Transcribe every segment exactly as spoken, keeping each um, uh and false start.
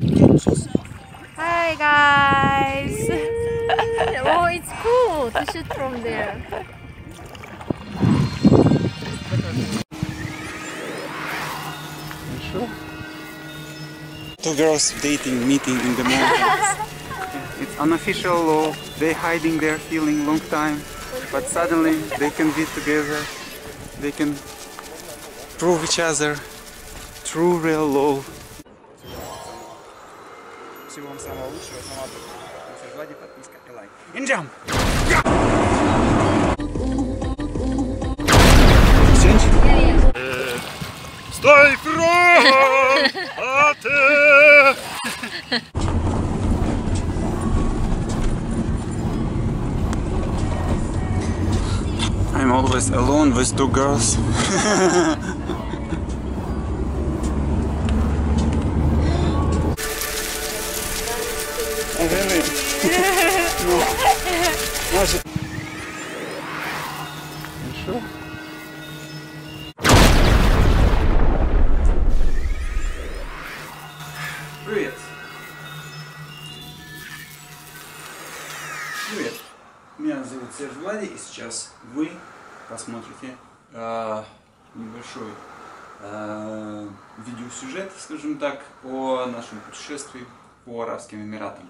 Hi guys! Oh, it's cool to shoot from there. Two girls dating, meeting in the mountains. It's unofficial law. They hiding their feeling long time, but suddenly they can be together. They can prove each other true real love. Всего вам самого лучшего, самого отличного. Серж Влади, подписка и лайк. And jump! Стой, фронт! А ты! I'm always alone with two girls. Наши... Хорошо. Привет. Привет. Меня зовут Серж Влади, и сейчас вы посмотрите э, небольшой э, видеосюжет, скажем так, о нашем путешествии по Арабским Эмиратам.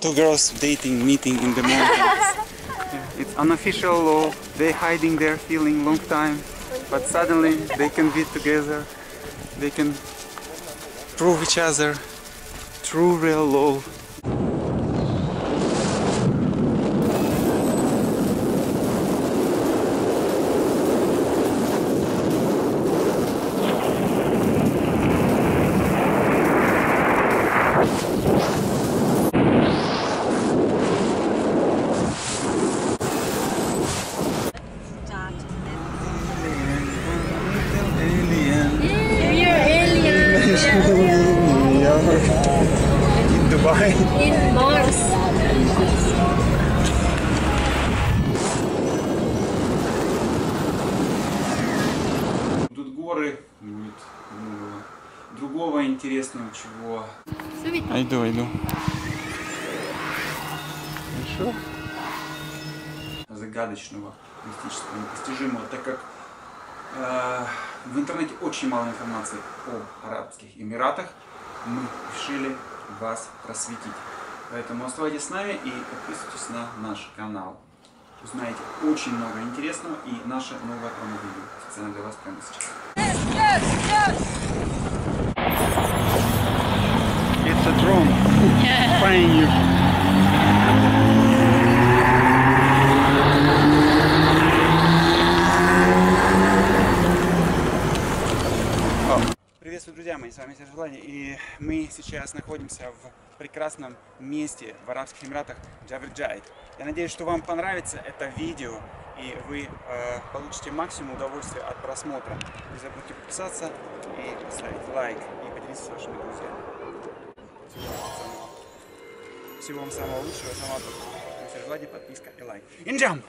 Two girls dating, meeting in the mountains. It's unofficial law. They hiding their feeling long time, but suddenly they can be together. They can prove each other true real love. In Mars. Будут горы, будет много другого интересного чего. Айду, айду. Хорошо. Загадочного, мистического, непостижимого, так как э, в интернете очень мало информации о Арабских Эмиратах, мы решили вас просветить. Поэтому оставайтесь с нами и подписывайтесь на наш канал. Узнаете очень много интересного и наше новое промо-видео специально для вас прямо сейчас. It's a drone. Find you. Приветствую, друзья мои, с вами Серж Влади, и мы сейчас находимся в прекрасном месте в Арабских Эмиратах Джаврджайт. Я надеюсь, что вам понравится это видео, и вы э, получите максимум удовольствия от просмотра. Не забудьте подписаться и поставить лайк, и поделитесь с вашими друзьями. Всего вам самого лучшего, самого отличного. Серж Влади, подписка и лайк. And jump!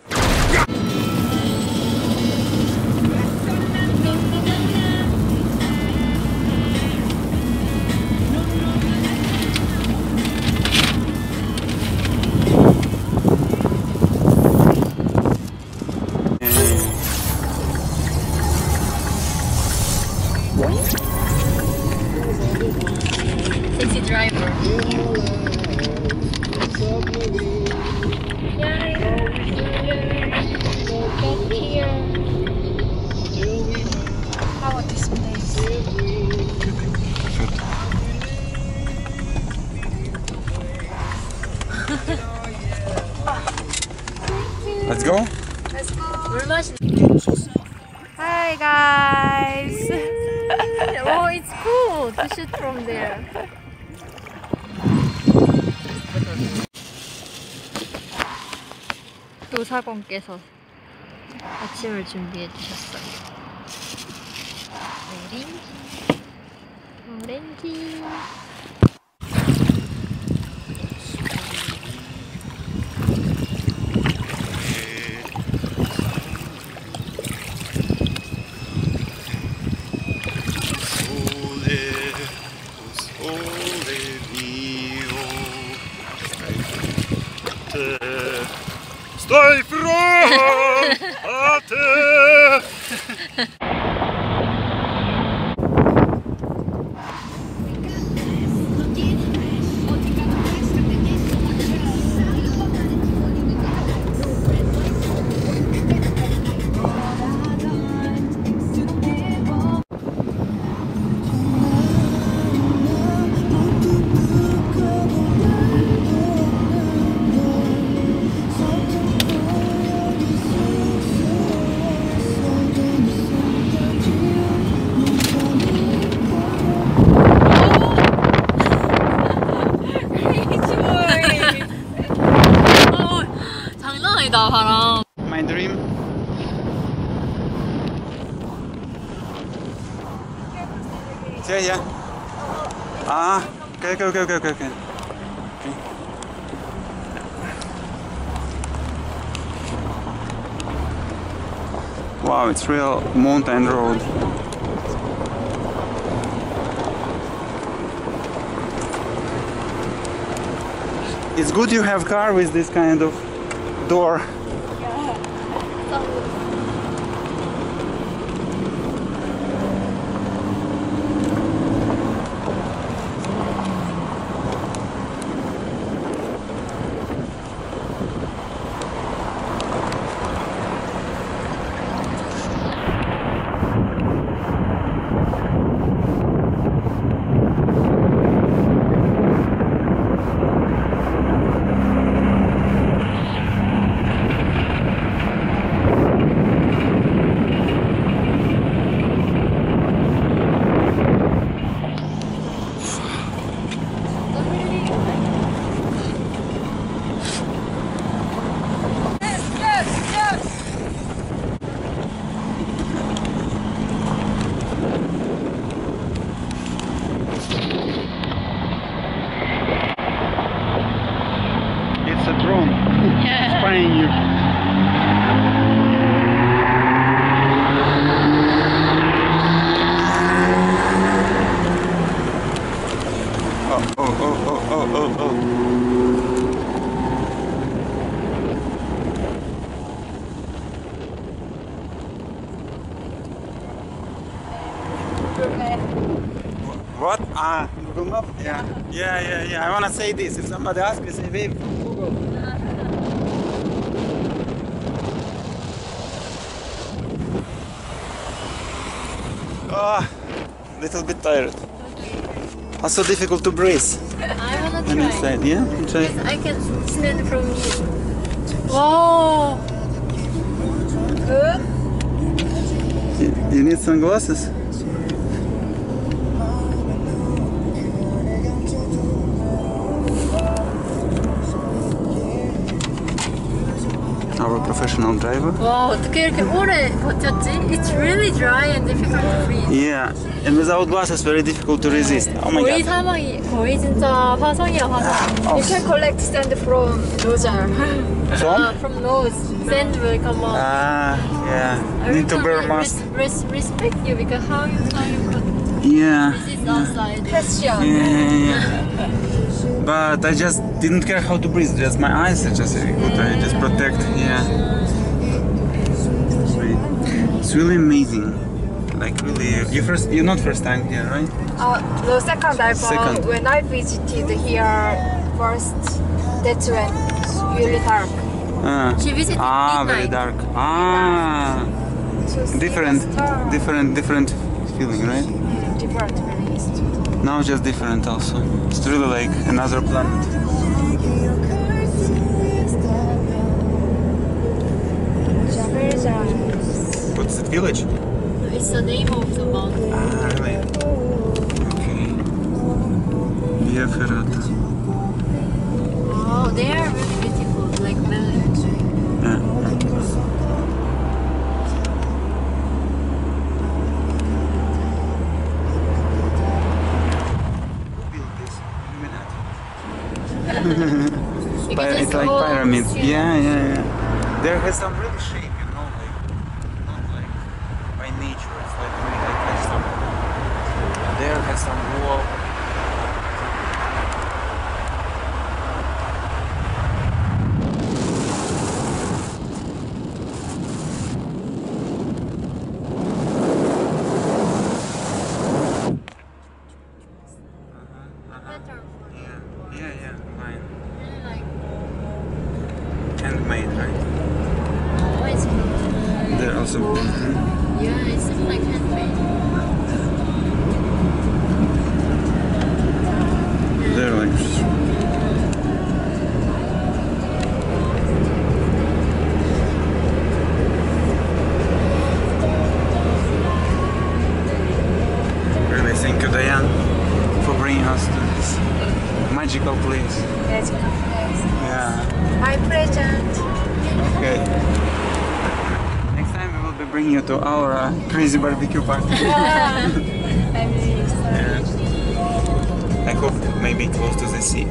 Let's go. Let's go. Hi guys. Oh, it's cool to shoot from there. 도사공께서 아침을 준비해 주셨어요. 오렌지. 오렌지. Sei froh, Ate! My dream. Yeah, yeah. Ah, okay, okay, okay, okay, okay. Wow, it's real mountain road. It's good you have car with this kind of door. What? Ah, Google Map? Yeah. Yeah, yeah, yeah. I want to say this. If somebody asks me, say, wave from Google. Oh, little bit tired. Okay. Also difficult to breathe. I want to try. Inside, yeah? Try. Yes, I can stand from you. Wow! Good. You, you need sunglasses? Professional driver. Wow, 어떻게 이렇게 오래 버텼지? It's really dry and difficult to breathe. Yeah, and without glasses, very difficult to resist. Oh my god. 거의 사망이, 거의 진짜 화상이야 화상. You can collect sand from noser. From? From nose, sand will come off. Ah, yeah. Need to wear mask. Respect you because how you how you could. Yeah. Resist outside. Yeah, yeah, yeah. But I just. Didn't care how to breathe, just my eyes are just good, I just protect, yeah. It's really amazing, like really, you first, you're not first time here, right? Uh, the second time, second. When I visited here first, that's when it's really dark. Uh, she visited ah, midnight. Very dark. Ah, different, different, different feeling, right? Mm, different, very easy. Now just different also, it's really like another planet. What's that village? It's the name of the mountain. Ah, right. Okay. Via Ferrata. Oh, they are really beautiful, like melons, right? Yeah. Who built this? Illuminati. It's like pyramids. Yeah, yeah, yeah. There has some really shape. To our uh, crazy barbecue party. Yeah. I'm really excited. Yeah. I hope maybe close to the sea.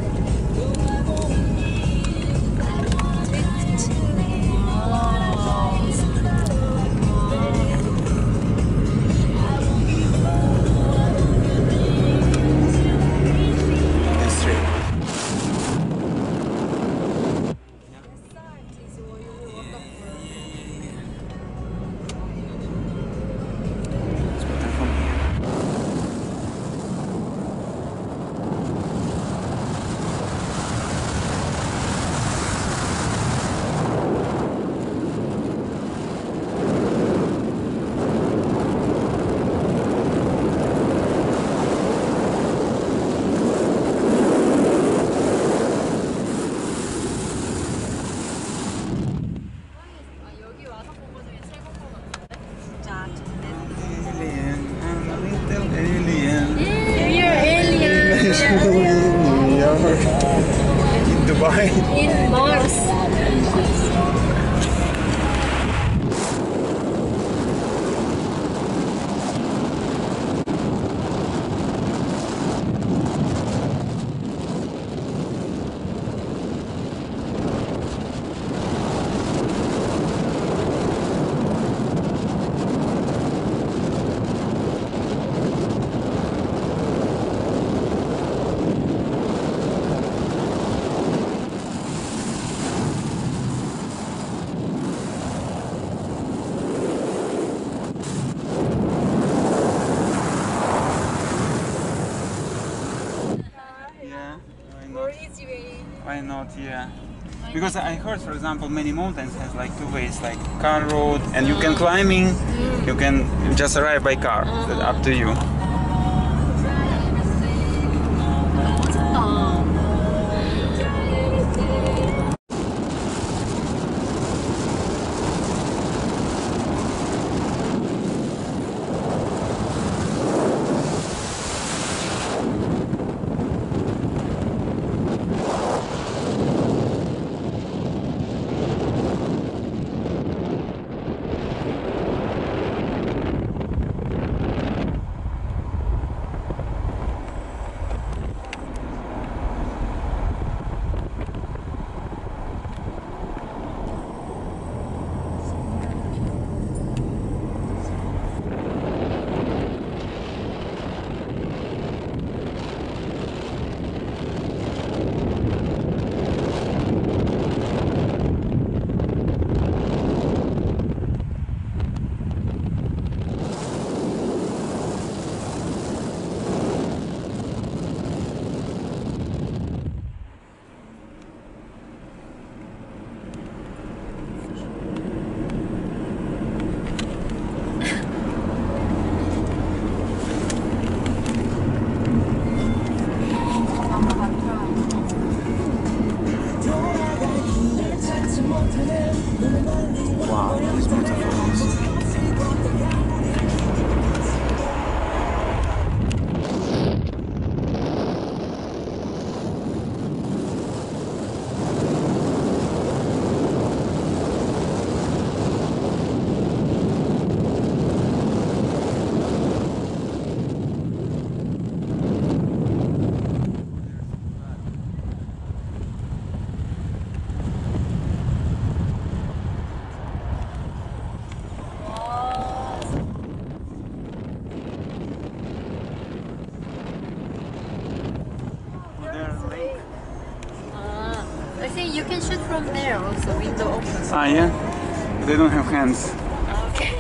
Why not? Yeah, because I heard, for example, many mountains has like two ways, like car road, and you can climbing, you can just arrive by car. That's up to you. can shoot from there also, window open. Ah, yeah? They don't have hands. Okay.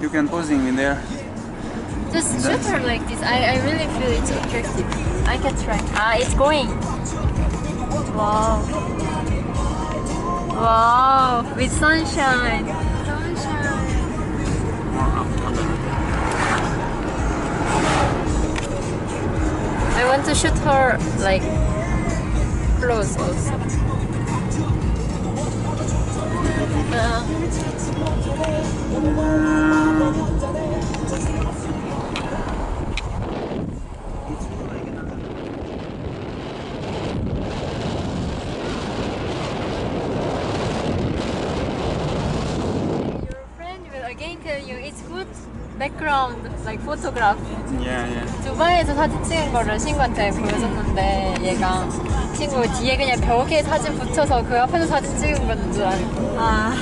You can posing in there. Just shoot her like this. I, I really feel it's attractive. I can try. Ah, it's going. Wow. Wow. With sunshine. Sunshine. I want to shoot her like close also. Uh. background, like photograph. Yeah, yeah. 두바이에서 사진 찍은 거를 친구한테 보여줬는데 얘가 친구 뒤에 그냥 벽에 사진 붙여서 그 앞에서 사진 찍은 건 줄 알고. 아.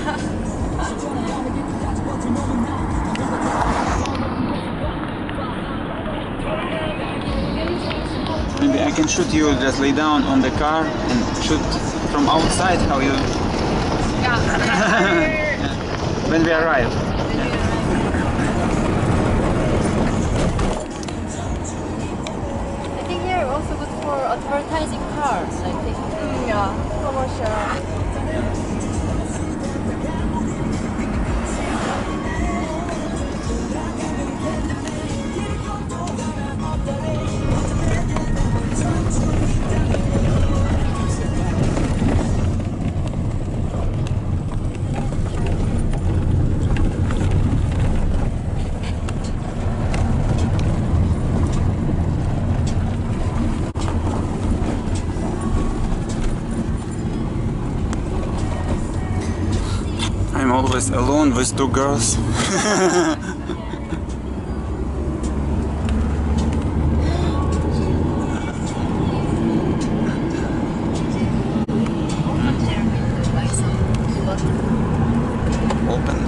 Maybe I can shoot you. Just lay down on the car and shoot from outside. How you? Yeah. When we arrive. Advertising cars, I think. Mm, yeah, commercial. Always alone with two girls. Open.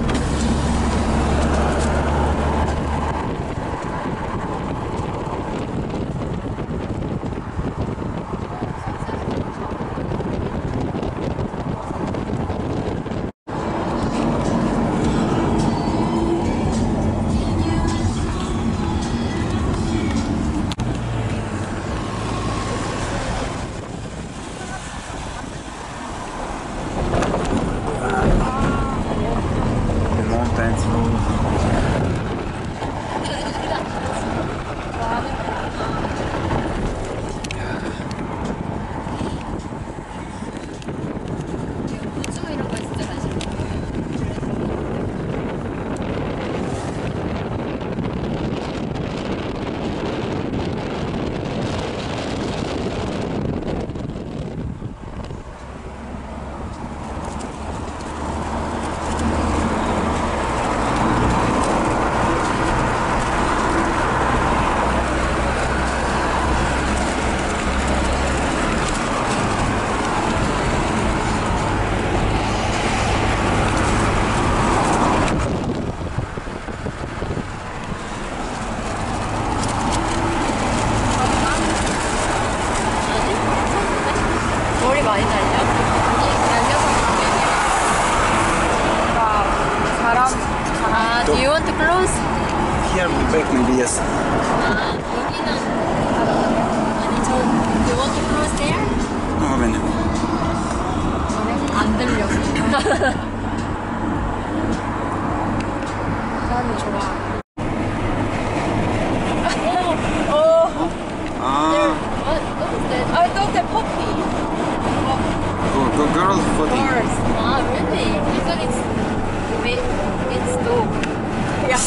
Yeah,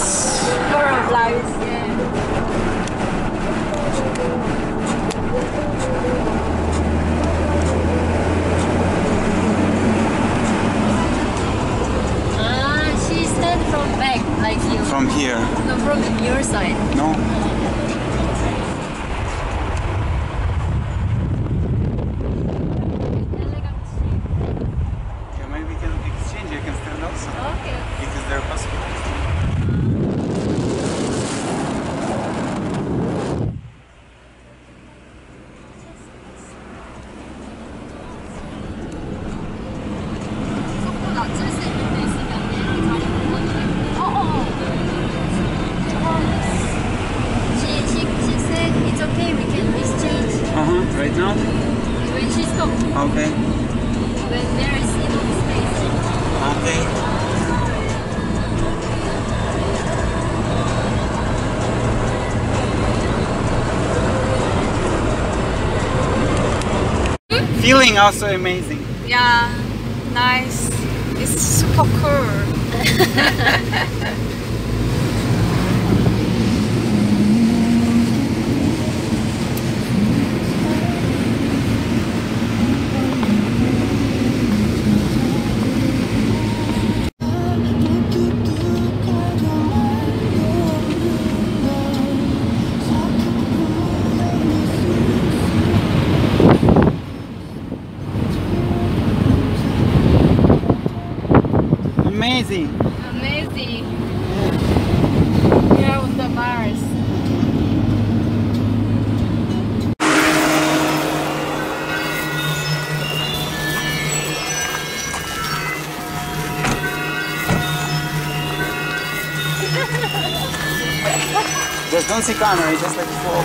girl lives. Yeah. your side? No. Yeah, maybe we can exchange. I can stand also. Okay. It is their passport. Feeling also amazing. Yeah, nice. It's super cool. Amazing! Amazing! We are with the bars. Just don't see camera, it's just like full.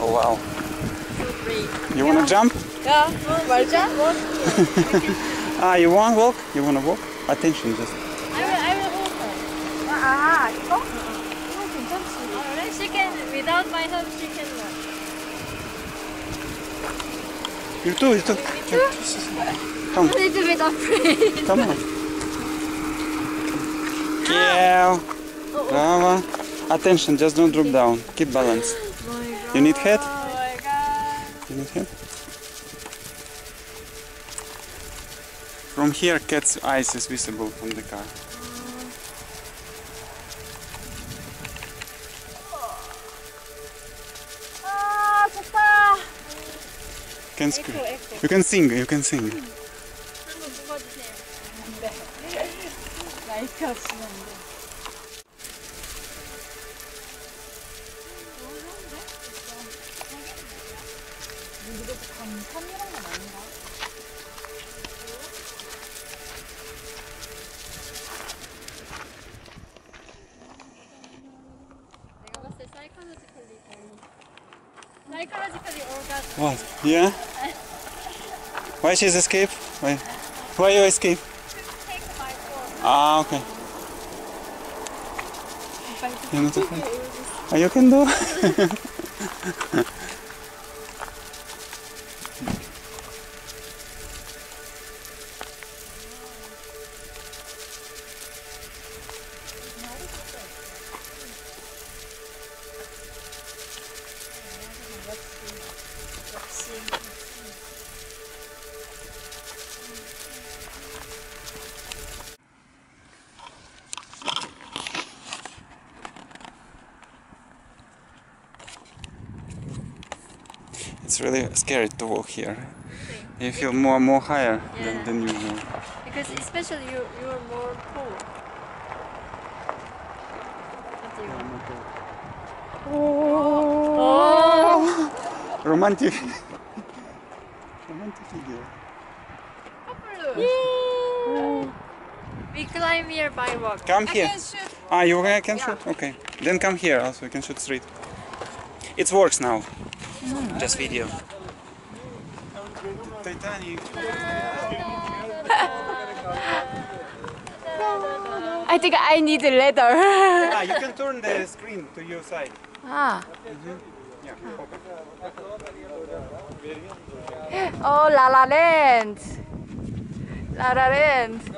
Oh wow. You wanna jump? Yeah, I jump. Ah, you wanna walk? You wanna walk? Attention just. I will I will walk. Ah, oh, you can jump too. Alright, she can without my help she can walk. You too, you too. You too? Come. I'm a little bit afraid. Come on. Yeah. Bravo. Attention, just don't drop down. Keep balance. You need head? Oh my God. You need head? From here, cat's eyes is visible from the car. Oh, Papa! Can scream. You can sing. You can sing. What? Yeah? Why she's escaped? Why? Why you escape? Ah, okay. You're not afraid? Oh, you can do. It's really scary to walk here. Okay. You feel more more higher yeah. than, than usual. Because especially you you are more cool. Oh. Oh. Romantic. Romantic video. Yay. We climb here by walk. Come here. I can shoot. Ah, you can yeah. shoot? Okay. Then come here also, you can shoot street. It works now. Mm. Just video. Titanic. I think I need a ladder. Ah, you can turn the screen to your side. Ah. Mm-hmm. Oh, La La Land! La La Land! And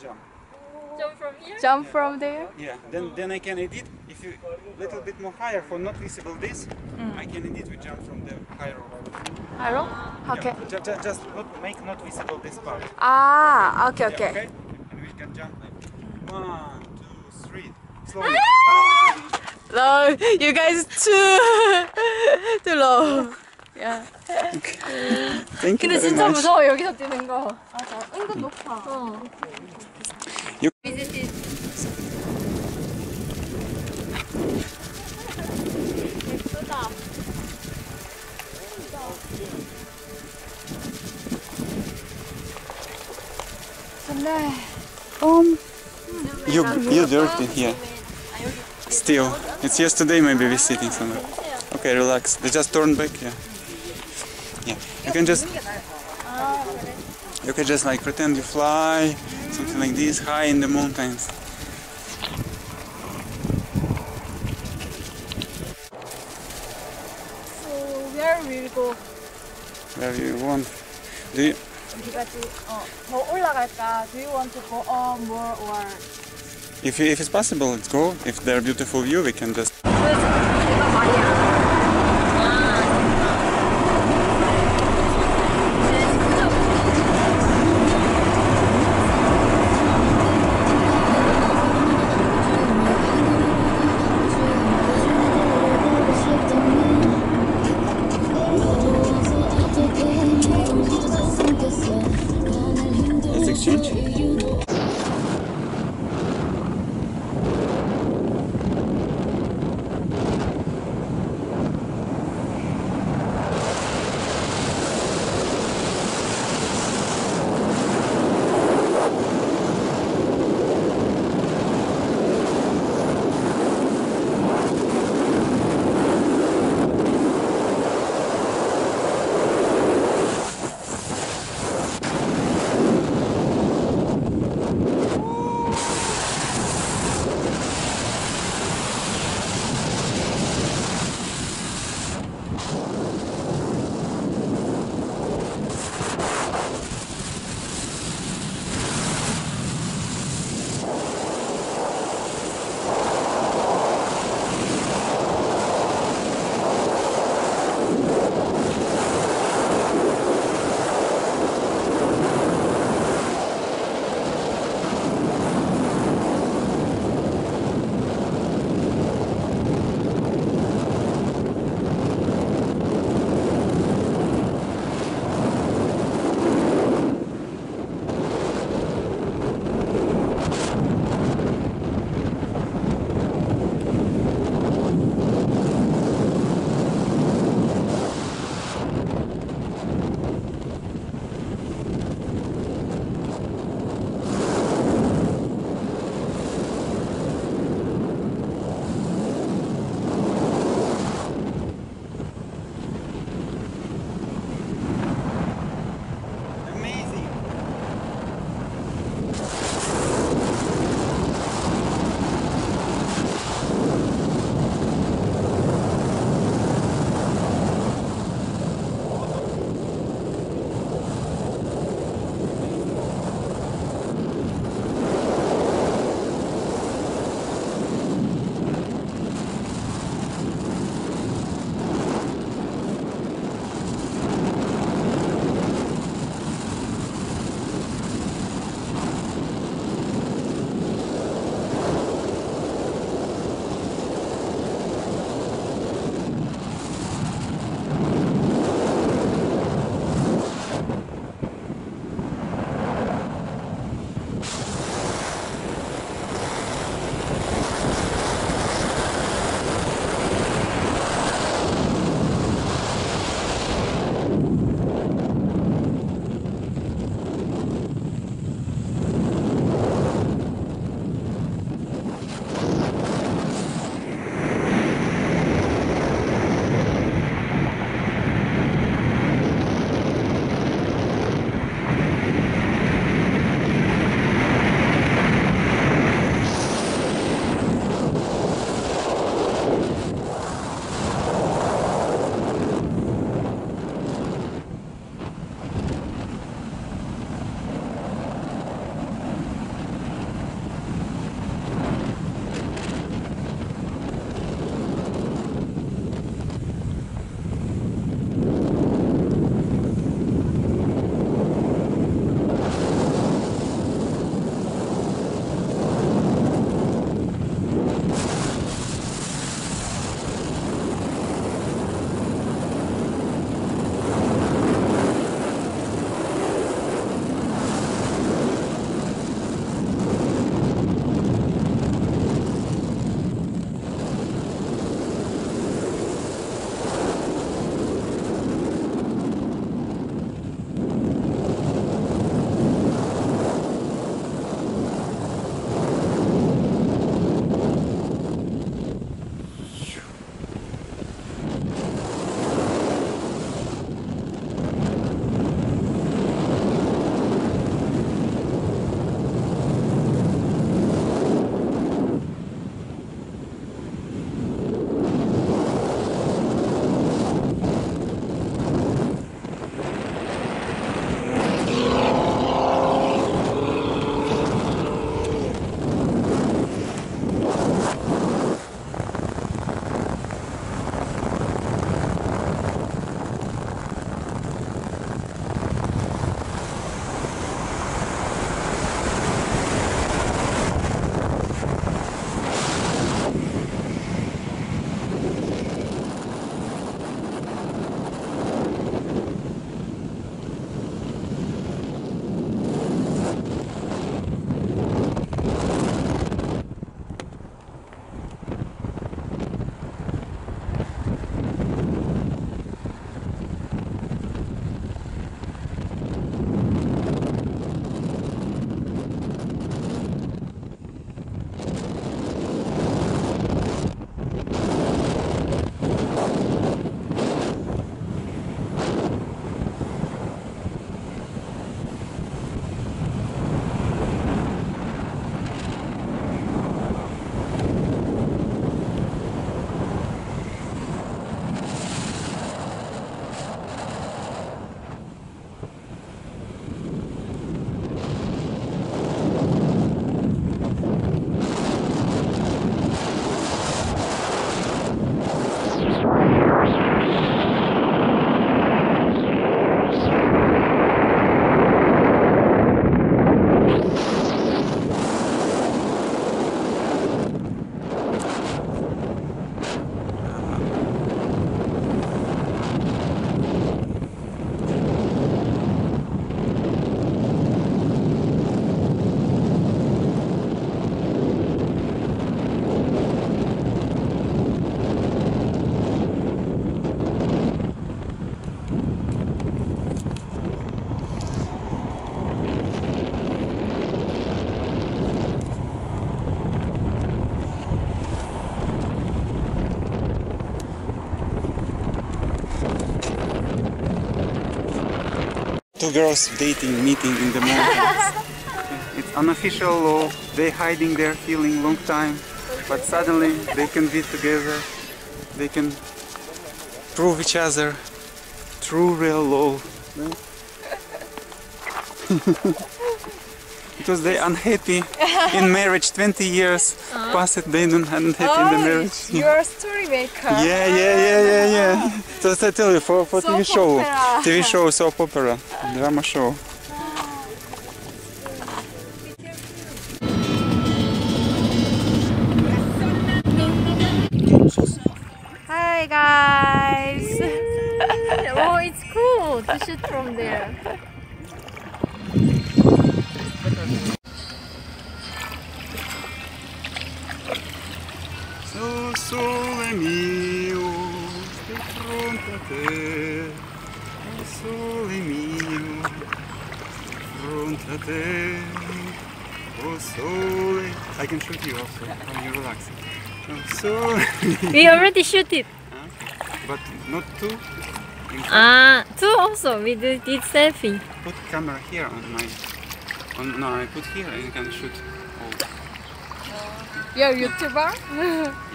jump. Jump from here? Jump from there? Yeah, then, then I can edit. If you a little bit more higher for not visible this, mm. I can edit with jump from the high rope. High rope? Okay. Yeah, just just, just not make not visible this part. Ah, okay, okay. Yeah, okay? And we can jump like one, two, three. Slowly. Ah! No, you guys too too low. Yeah. Thank you. 근데 진짜 무서워 여기서 뛰는 거. 맞아. 은근 높아. 어. 예쁘다. 근데 um you you dirty here. Still, it's yesterday. Maybe we're sitting somewhere. Okay, relax. They just turn back. Yeah, yeah. You can just, you can just like pretend you fly, something like this, high in the mountains. So where will go? Where you want? Do you? Do you want to go on more or? If, if it's possible, let's go. If there are beautiful view, we can just... Let's exchange. Two girls dating, meeting in the mountains. It's unofficial law. They hiding their feeling long time, but suddenly they can be together. They can prove each other. True real love. Because they unhappy in marriage twenty years. Uh-huh. Past it, they don't unhappy oh, in the marriage. You're a storymaker. Yeah, yeah, yeah, yeah, yeah. So I tell you for for soap T V show, opera. T V show, soap opera, drama show. Hi guys. Oh, it's cool to shoot from there. So sole mio, di fronte a te. Sole mio, di fronte a te. Oh sole. I can shoot you also when you relax. So we already shoot it. But not two. Ah, uh, two also. We did, did selfie. Put camera here on my. On, no, I put here and you can shoot. All. You're a YouTuber.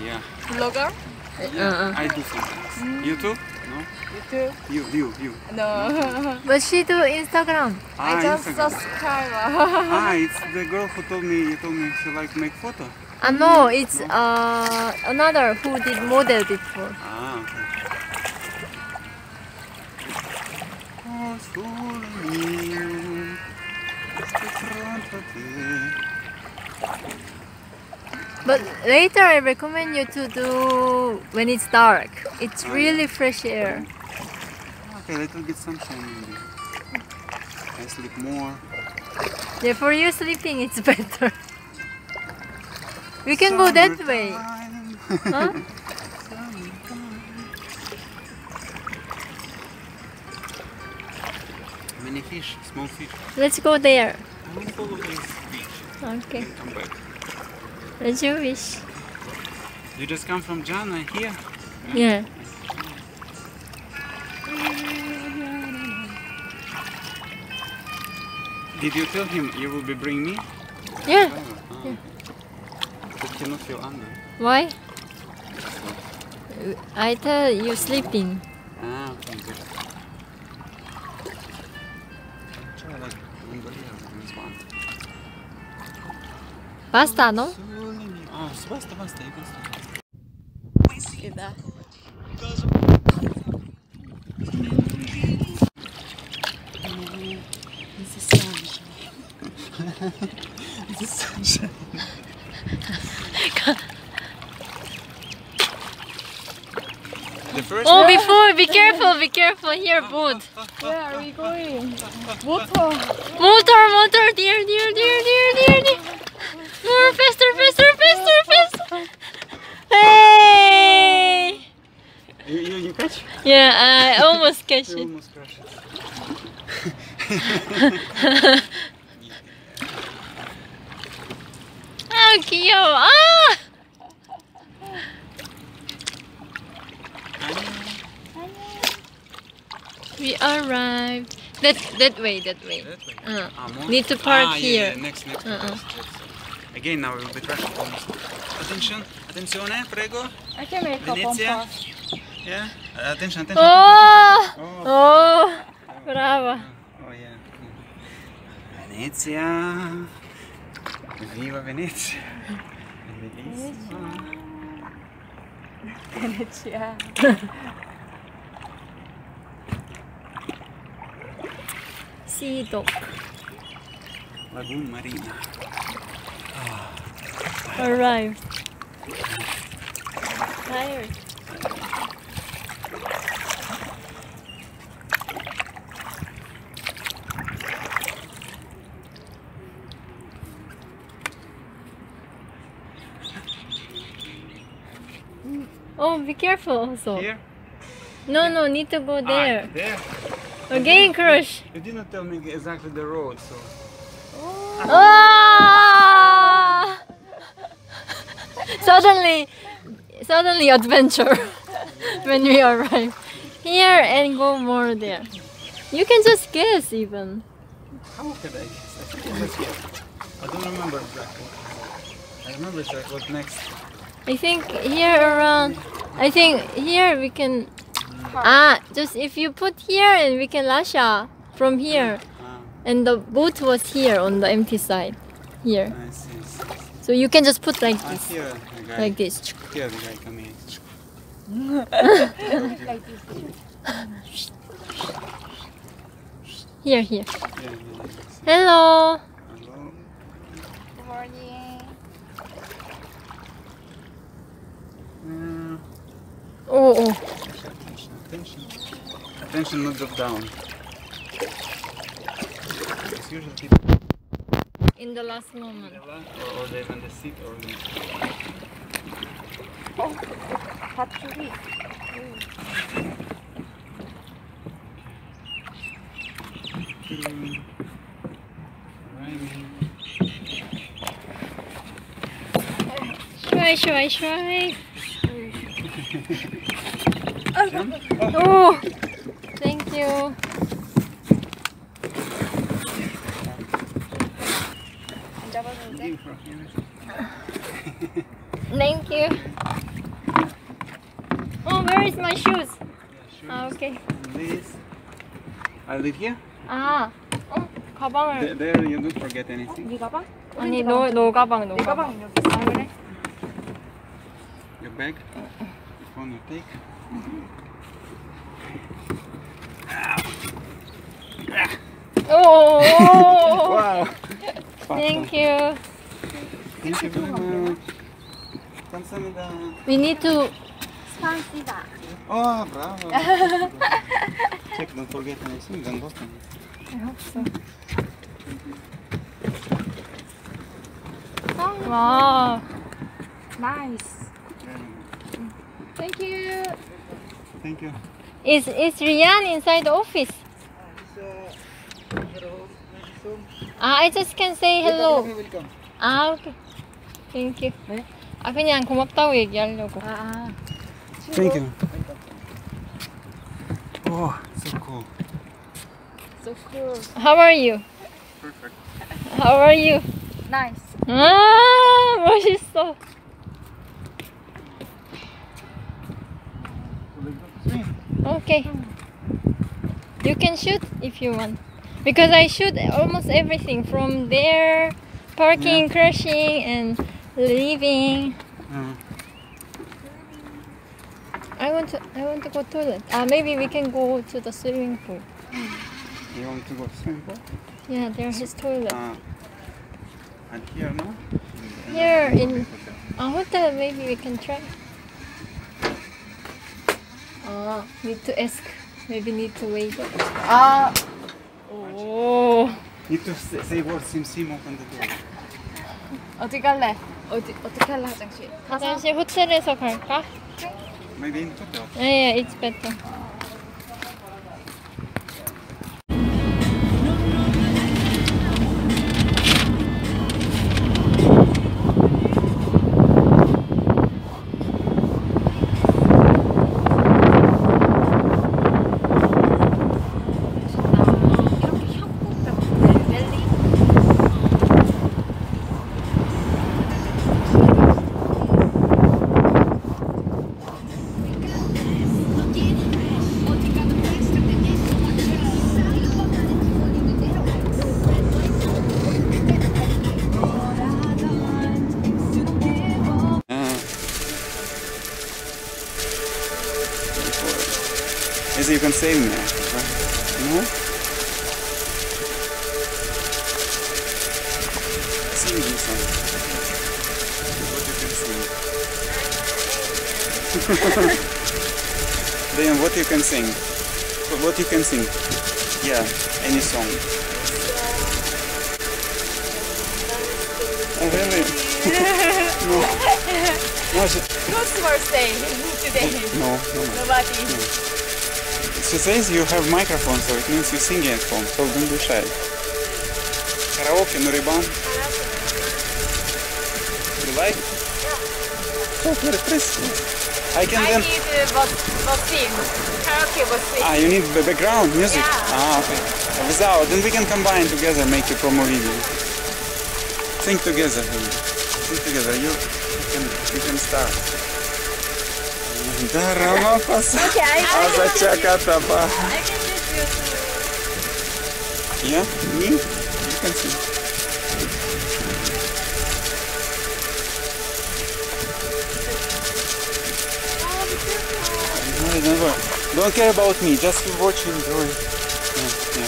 Yeah. Vlogger. Yeah, uh -uh. I do sometimes. Mm. You too? No. You too. You, you, you. No. But she do Instagram. Ah, I just subscribe. Ah, it's the girl who told me. You told me she like make photo. Ah uh, no, it's no? Uh another who did model before. Ah. Okay. But later I recommend you to do when it's dark. It's really fresh air. Okay, a little bit sunshine maybe. I sleep more. Yeah, for you sleeping it's better. We can go that way. Huh? Many fish, small fish. Let's go there. I will follow this beach. Okay. And come back. As you wish. You just come from Jana here? Yeah. Did you tell him you will be bringing me? Yeah. Oh. Yeah. But he cannot feel hungry. Why? I tell you sleeping. Ah, okay, good. Basta, no? Ah, basta, basta, basta. This is sunshine. This is sunshine. Oh, before, be careful, be careful here, boat. Where are we going? Motor. Motor, motor, dear, dear, dear, dear, dear, dear. More faster, faster, faster, faster. Hey! You, you, you catch? Yeah, I almost catch it. You almost crashed it. How cute! Ah! We arrived. That that way, that way. That way. Uh, ah, need to park ah, here. Yeah, yeah. Next, next, uh-uh. next, next. Again, now we will be crashing almost. Attention, attenzione, prego. I can make Venezia. Yeah. Attention, attention. Oh, oh, oh. Bravo. Oh yeah. Venezia. Viva Venezia. Bellissima. Venezia. Sea dock. Lagoon Marina. Oh. Arrived. Tired. Oh, be careful also. Here? No, no, need to go there. Ah, there. Again, crush. You didn't tell me exactly the road, so. Oh. Oh. suddenly, suddenly adventure when we arrive here and go more there. You can just guess even. How could I guess? I think it was here. I don't remember exactly. I remember that was next. I think here around. I think here we can. Ah, just if you put here and we can lasha from here. And the boat was here on the empty side. Here. I see, I see, I see. So you can just put like this. I hear the guy. Like this. Here the guy coming in. Like this. Here, here. Yeah, yeah, hello. Hello. Good morning. Mm. Oh, oh. Attention, attention, attention. Attention, not drop down. It's usually people. In the last moment. Or they on the seat or the. Oh, hard to read. Mm. Right. Try, try, try. Jump. Oh, thank you. Thank you. Oh, where is my shoes? Ah, okay. This. I live here. 아, 어? 가방을. There you don't forget anything. 네 가방? 아니, 너, 너 가방, 너 가방. 내 가방. 아, 그래? Your bag? Your phone you take? Oh! Wow! Thank you. Thank you very much. 감사합니다. We need to. 스판시다. Oh, bravo. Check, don't forget anything, don't lost anything. I hope so. Oh, wow. Nice. Thank you. Thank you. Is, is Rian inside the office? Ah, I just can say hello. Ah, okay. Thank you. 아, 그냥 고맙다고 얘기하려고. 아, thank you. Oh, so cool. So cool. How are you? Perfect. How are you? Nice. Ah, 멋있어. Okay. You can shoot if you want. Because I shoot almost everything from there, parking, yeah. Crashing, and leaving. Mm. I want to. I want to go to the toilet. Ah, uh, maybe we can go to the swimming pool. You want to go to the swimming pool? Yeah, there's his toilet. Uh, and here, no? Here in a hotel, maybe we can try. Ah, uh, need to ask. Maybe need to wait. Ah. Uh, oh. Need to say what Sim Sim opened the door. 어디 갈래? 어디 어떻게 할래 화장실? 화장실 호텔에서 갈까? Maybe in Tokyo. Yeah, yeah, it's better. As you can save me, you know? Sing me something. Damn, what you can sing. What you can sing. Yeah, any song. Oh, really? No. No, she... Customers say today. No, no. Nobody. No. She says you have microphone, so it means you sing at home, so don't be shy. Karaoke, Nuriban. You like? So very pretty. I can I then... need uh, boxing. Karaoke boxing. Ah, you need background music? Yeah. Ah, okay. Without, then we can combine together, make a promo video. Think together, think together. You, you can, you can start. Darama pasa. Okay, I can just use. Yeah, me? You can see. Don't care about me, just watch and enjoy. Yeah, yeah.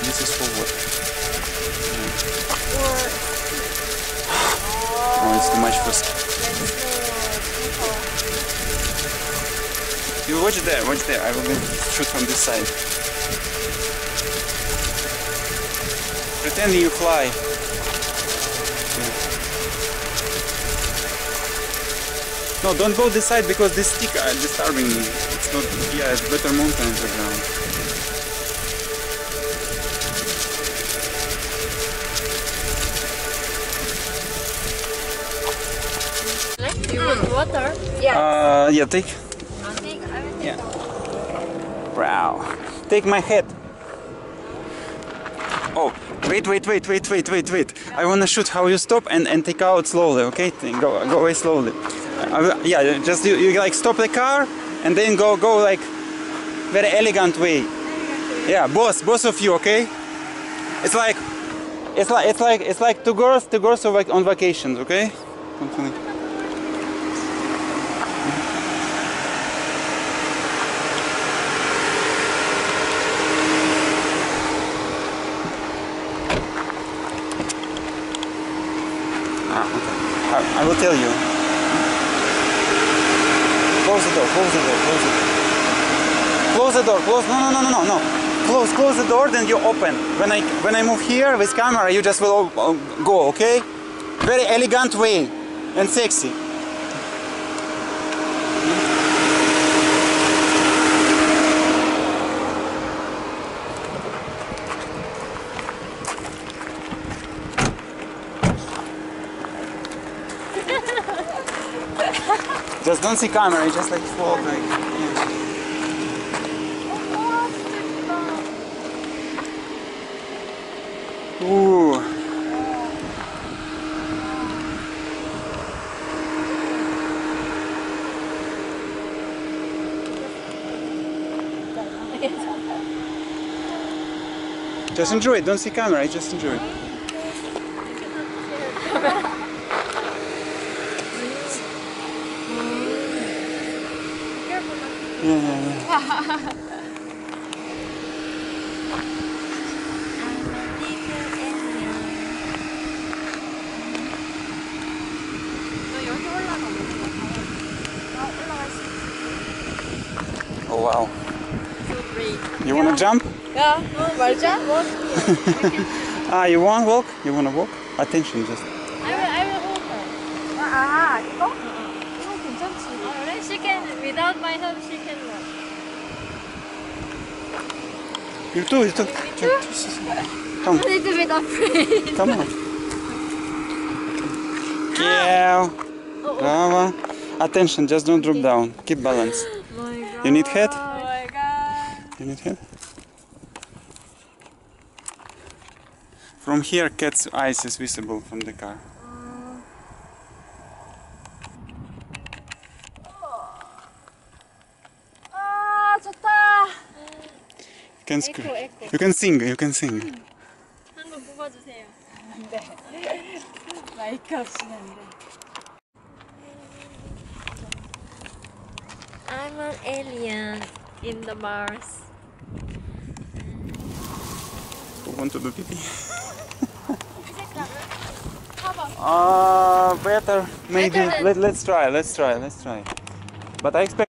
This is for what? Yeah. Oh, it's too much for skin. You watch there, watch there. I will shoot from this side. Pretend you fly. No, don't go this side because this stick is disturbing me. It's not, yeah, it's better mountain ground. Like, you want water? Yeah. Uh, yeah, take. I'll take everything. Yeah. Wow. Take my head. Oh, wait, wait, wait, wait, wait, wait, wait. I want to shoot how you stop and, and take out slowly, okay? Go, go away slowly. Uh, yeah, just you, you like stop the car and then go go like very elegant way. Yeah, both both of you, okay? It's like it's like it's like it's like two girls, two girls are like on vacations, okay? Continue. Ah, okay. I, I will tell you. Close the door, close the door, close the door. Close the door, close, no, no, no, no, no. Close, close the door, then you open. When I when I move here with camera, you just will go, okay? Very elegant way and sexy. Just don't see camera, you just like float like, yeah. Ooh. Just enjoy it, don't see camera, just enjoy it. Yeah, yeah, yeah. Oh wow. You wanna jump? Yeah, I jump. Walk. Ah, you wanna walk? You wanna walk? Attention, just. I will. I will hold her. Ah, oh. Alright, she can. Without my help, she can walk. You too, you too. You too? Come. I'm a little bit afraid. Come on. Yeah. Bravo. Attention, just don't drop down. Keep balance. My God. You need head? Oh my God. You need head? From here, cat's eyes is visible from the car. Can echo, echo. You can sing, you can sing. 한번 뽑아주세요. 네. 마이크 없이는 안 돼. I'm an alien in the Mars. Who want to do pee-pee? Ah, better maybe. Better than... Let, let's try, let's try, let's try. But I expect.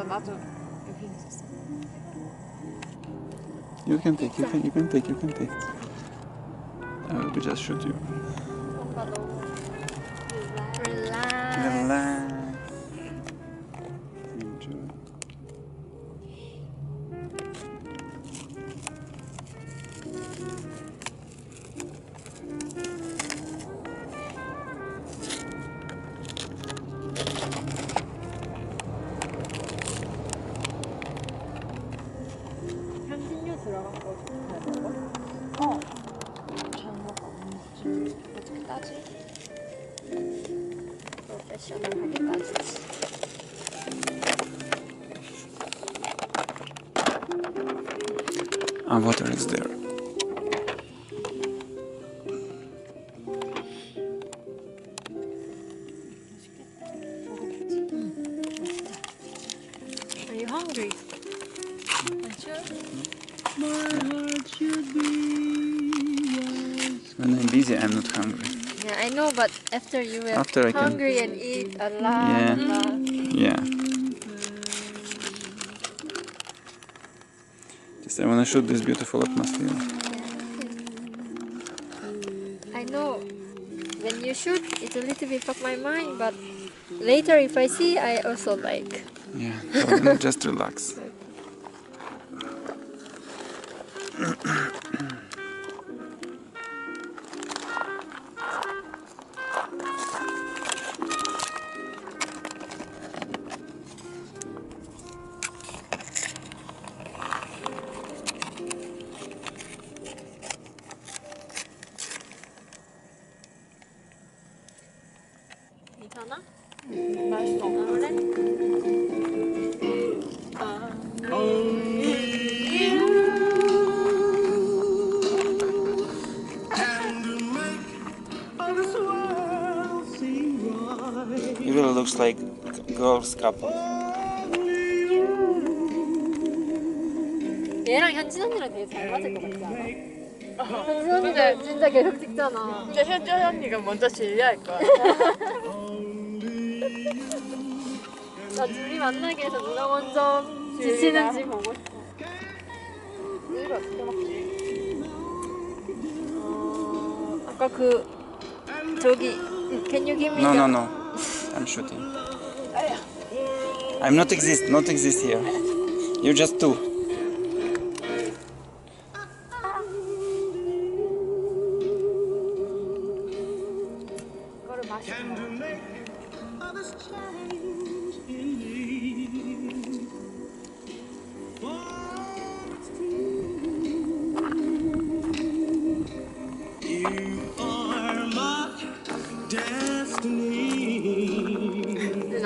tomato. You can take, you can, you can take, you can take. I will just shoot you. Relax. Relax. Enjoy. And water is there. Are you hungry? My heart should be. When I'm busy, I'm not hungry. Yeah, I know, but after you are after hungry I can... and eat a lot. Yeah. Lot. Yeah. I want to shoot this beautiful atmosphere. I know when you shoot, it's a little bit of my mind, but later if I see, I also like. Yeah, so just relax. It really looks like girls couple. 얘랑 현진 언니랑 되게 잘 맞을 것 같지 않아? 현진 언니가 진짜 계속 찍잖아. 근데 현진 언니가 먼저 질려할 거야. 나 둘이 만나게 해서 누가 먼저 지치는지 보고 싶어. 둘이 어떻게 맞지? 어, 아까 그 저기 Can you give me No, the... no, no. I'm shooting. I'm not exist, not exist here. You're just two.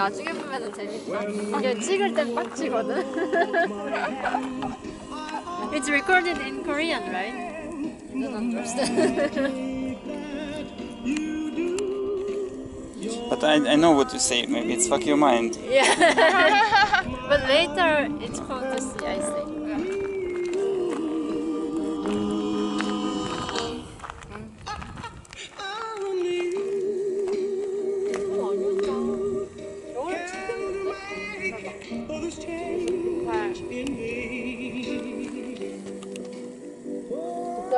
나중에 보면 재밌다. 이게 찍을 땐 빡치거든. It's recorded in Korean, right? I don't understand. But I, I know what you say. Maybe it's fuck your mind. Yeah. But later it's fantasy, I say.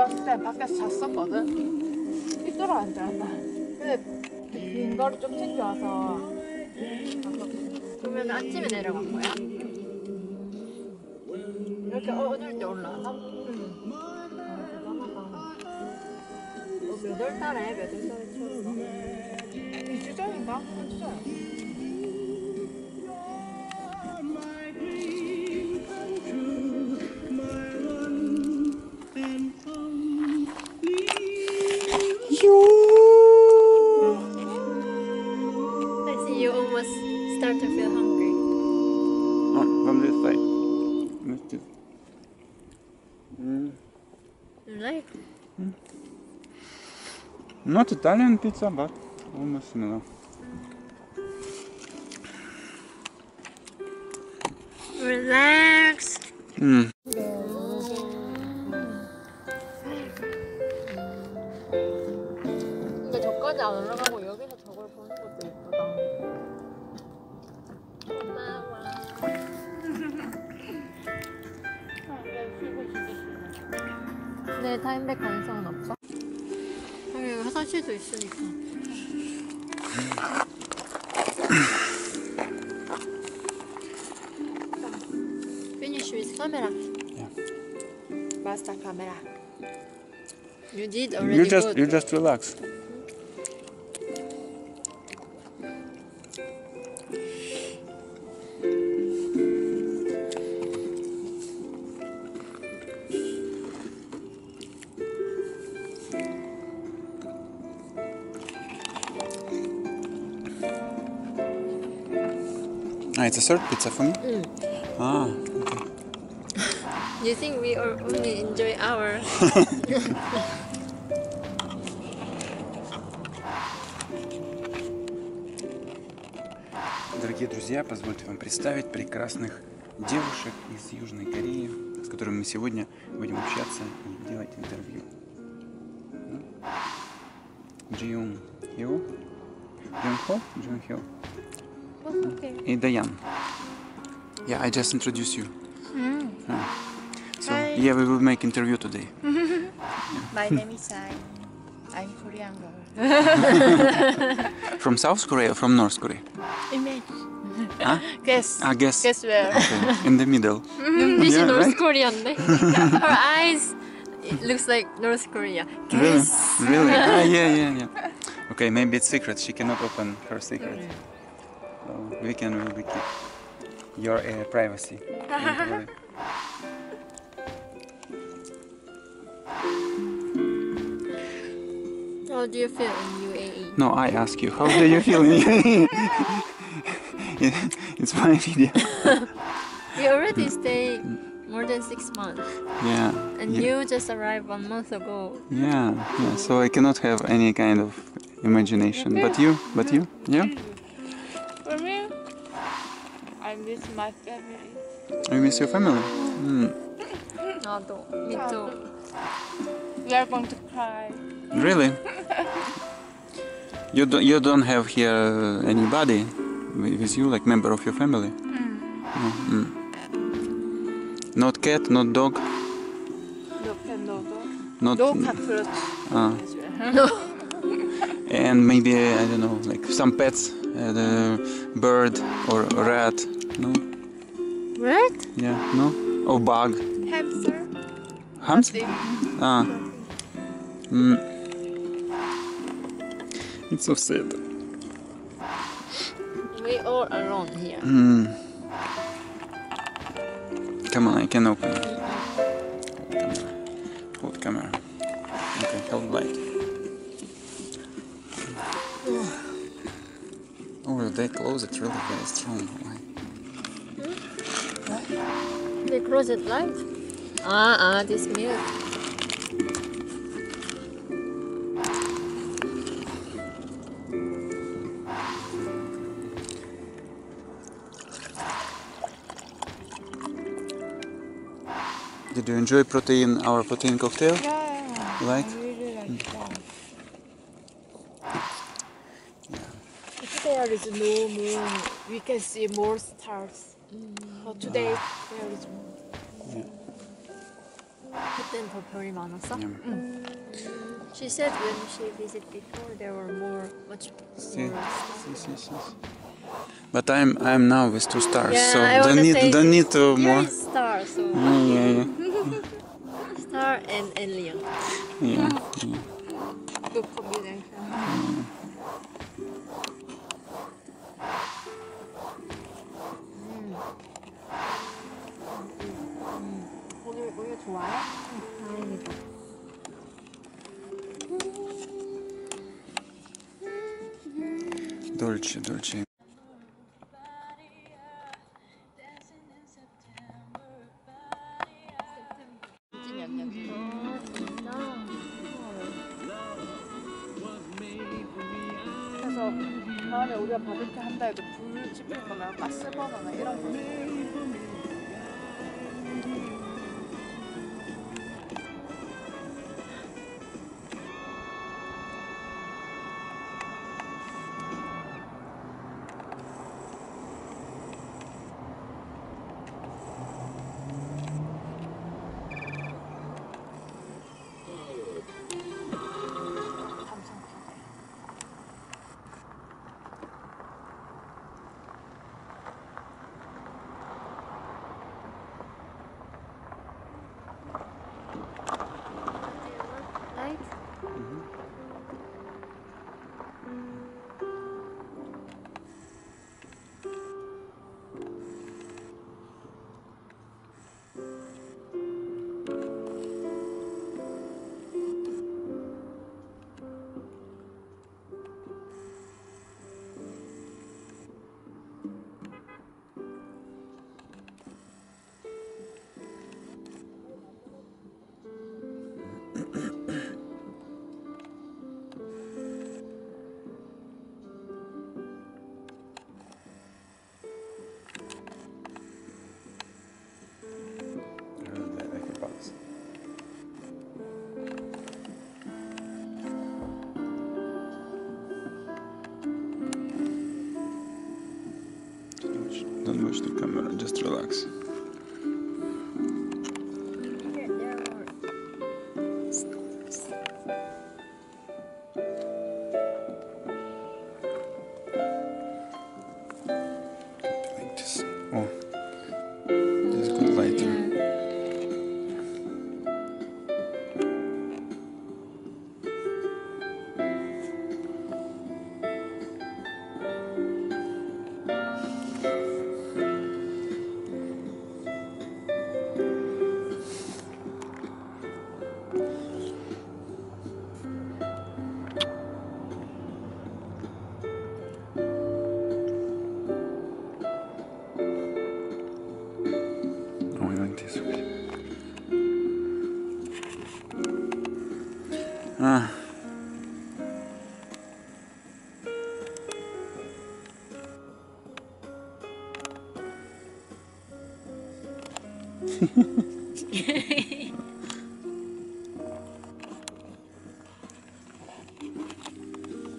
그때 밖에서 잤었거든. 삐뚤어 앉아왔다. 근데 긴 거를 좀 챙겨와서. 그러면 아침에 내려간 거야? 이렇게 어두울 때 올라와서? 응. 어, 몇월 달에? 몇월 달에 치웠어? 이 주 전인가? 한 주 전이야. Not Italian pizza, but almost similar. Relax. Mm. 근데 저까지 안 올라가고 여기서 저걸 보는 것도 예쁘다. 고마워. 내일 타임백 가능성은 없어? 여기 화장실도 있으니까. Finish with camera. Yeah. Master camera. You did already. You just, good. You just relax. Ah, it's a third pizza for me? Mm. Ah, okay. You think we are only enjoy our... Дорогие друзья, позвольте вам представить прекрасных девушек из Южной Кореи, с которыми мы сегодня будем общаться и делать интервью. Джион Хио. Джион Хо? Джион Хио. Okay. Hey, Dayan. Yeah, I just introduced you. Mm. Yeah. So, hi. Yeah, we will make interview today. Yeah. My name is Ai. I'm Korean girl. From South Korea or from North Korea? Image. Huh? Guess. Ah, guess. Guess where? Okay. In the middle. Mm, this yeah, is North right? Korean. Her eyes it looks like North Korea. Guess. Really? Really? Ah, yeah, yeah, yeah. Okay, maybe it's secret. She cannot open her secret. Okay. We can really keep your uh, privacy. How do you feel in U A E? No, I ask you, how do you feel in U A E? It's my video. We already stay more than six months. Yeah. And yeah. You just arrived one month ago. Yeah, yeah, so I cannot have any kind of imagination. Okay. But you, but you, yeah? For me, I miss my family. You miss your family? Mm. No, don't. Me too. We are going to cry. Really? You don't. You don't have here anybody with you, like member of your family. Mm. No. Mm. Not cat, not dog. No cat, no dog. Not no cat. Ah. No. And maybe I don't know, like some pets. Uh, the bird or rat, no? Rat? Yeah, no? Or bug? Hamster. Hamster? Ah. Mm. It's so sad. We all alone here. Mm. Come on, I can open it. Camera. Hold camera. Okay, hold light. They close it really very strong. Why? Hmm? They close it light? Ah, ah, this milk. Did you enjoy protein, our protein cocktail? Yeah, like? I really like mm. that. There is no moon. We can see more stars. Mm. Oh, today uh, there is moon. Yeah. 그때는 더 별이 많았어? Yeah. Mm. She said when she visited before there were more, much more stars. But I'm I'm now with two stars, yeah, so I don't need don't need to more stars. So. Mm, yeah, yeah. Star and alien. Yeah. Yeah. Good combination. Mm. 좋아요? 다행이다. 돌체, 돌체. 그래서 다음에 우리가 바베큐 한다 해도 불 지필 거나 가스 버거나 이런 거.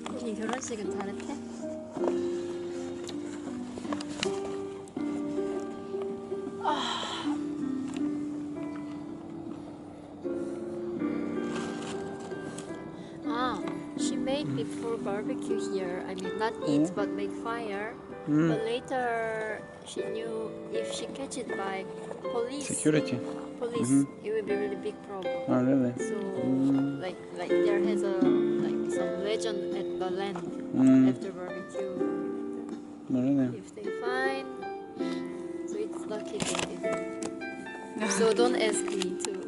이 결혼식은 잘했대? 아, she made before barbecue here. I mean, not eat, but make fire. Mm. But later, she knew if she catch it by police, security, police, mm-hmm. it will be a really big problem. Oh, really? So, mm. like, like there has a like some legend at the land mm. after barbecue. Oh, really? If they find, so it's lucky they did. So don't ask me to.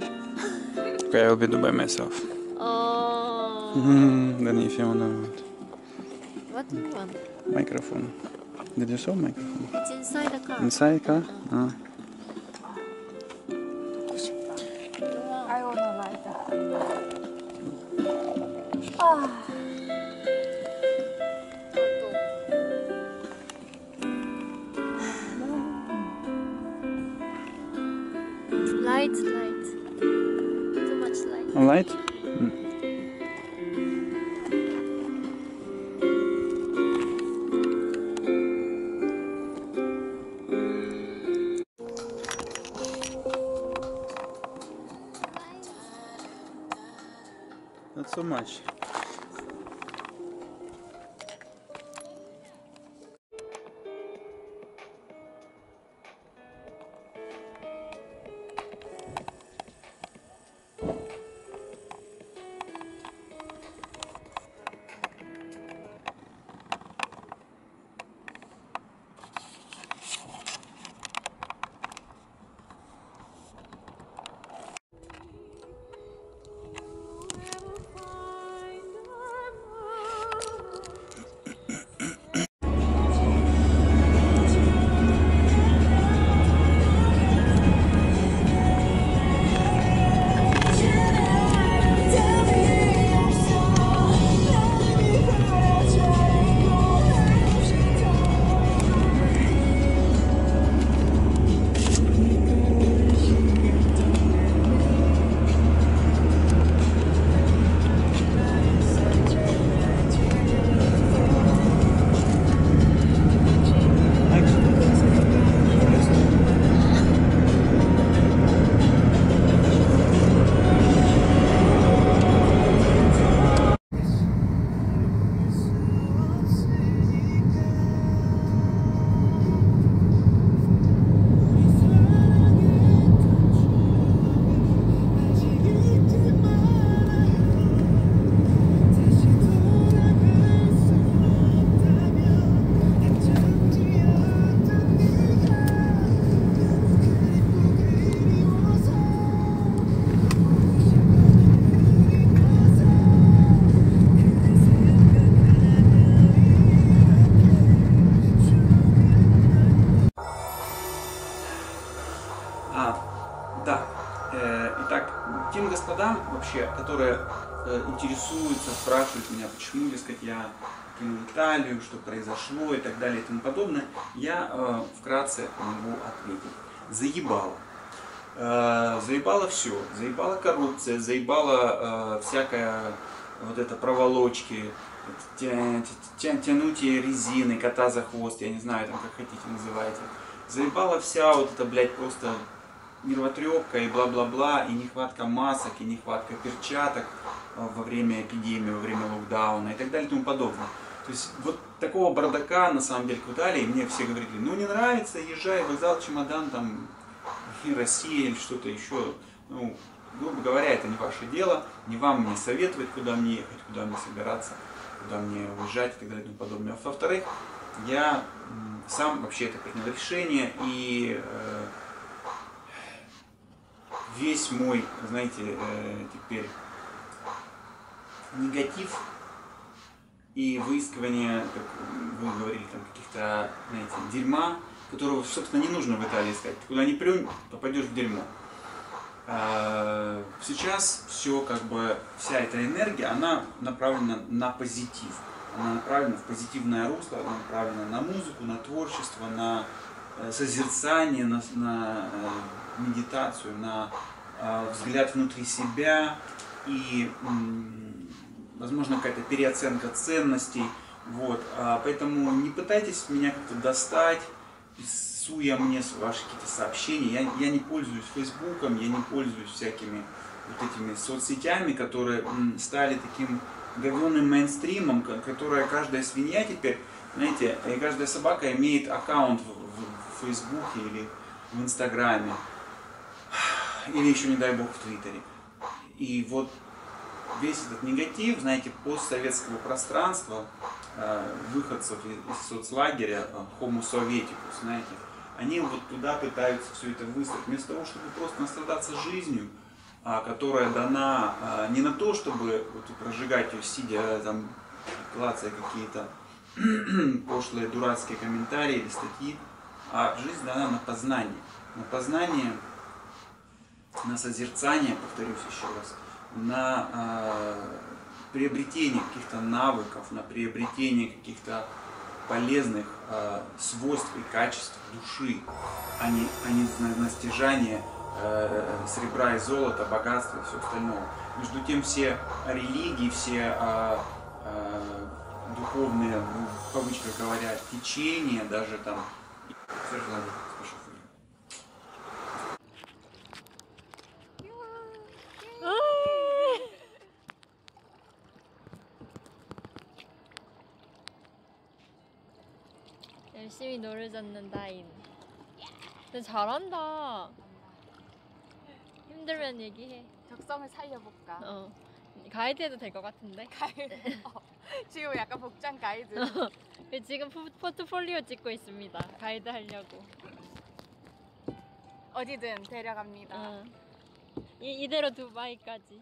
Okay, I will do by myself. Oh. Then if you wanna. What do you want? Microphone. Did you saw the microphone? It's inside the car. Inside the car? Uh -huh. ah. So much. Bye. Итак, тем господам вообще, которые интересуются, спрашивают меня, почему, дескать, я кинул Италию, что произошло и так далее и тому подобное, я вкратце могу ответить. Заебало. Заебало все. Заебала коррупция, заебала всякая вот это проволочки, тя тя тянутие резины, кота за хвост, я не знаю, там как хотите называйте. Заебала вся вот эта, блядь, просто нервотрепка и бла-бла-бла, и нехватка масок, и нехватка перчаток во время эпидемии, во время локдауна и так далее и тому подобное. То есть вот такого бардака на самом деле в Италии, мне все говорили, ну не нравится, езжай, вокзал, чемодан, там, Россия или что-то еще. Ну, грубо говоря, это не ваше дело, не вам мне советовать, куда мне ехать, куда мне собираться, куда мне уезжать и так далее и тому подобное. А во-вторых, я сам вообще это принял решение, и э, весь мой, знаете, э, теперь негатив и выискивание, как вы говорили, там каких-то, знаете, дерьма, которого, собственно, не нужно в Италии искать. Ты куда ни плюнь, попадешь в дерьмо. Э, сейчас все, как бы, вся эта энергия, она направлена на позитив. Она направлена в позитивное русло, она направлена на музыку, на творчество, на созерцание, на, на медитацию, на взгляд внутри себя и, возможно, какая-то переоценка ценностей. Вот. Поэтому не пытайтесь меня как-то достать, писуя мне ваши какие-то сообщения. Я, я не пользуюсь Фейсбуком, я не пользуюсь всякими вот этими соцсетями, которые стали таким говенным мейнстримом, которая каждая свинья теперь, знаете, и каждая собака имеет аккаунт в, в, в Фейсбуке или в Инстаграме, или еще, не дай бог, в Твиттере. И вот весь этот негатив, знаете, постсоветского пространства, э, выходцев из, из соцлагеря, Homo Sovieticus, знаете, они вот туда пытаются все это выставить, вместо того, чтобы просто наслаждаться жизнью, которая дана не на то, чтобы вот прожигать ее, сидя там, клацая какие-то пошлые дурацкие комментарии или статьи, а жизнь дана на познание. На познание, на созерцание, повторюсь еще раз, на э, приобретение каких-то навыков, на приобретение каких-то полезных э, свойств и качеств души, а не, а не на, на стяжание серебра и золота, богатства и все остальное. Между тем, все религии, все а, а, духовные, ну, в кавычках говоря, течения, даже там... Серж Влади, спрошу. 열심히 노를 잡는다인. 근데 잘한다. 힘들면 얘기해. 적성을 살려볼까? 어. 가이드 해도 될 것 같은데? 가이드? 어, 지금 약간 복장 가이드. 지금 포트폴리오 찍고 있습니다. 가이드 하려고. 어디든 데려갑니다. 어. 이, 이대로 두바이까지.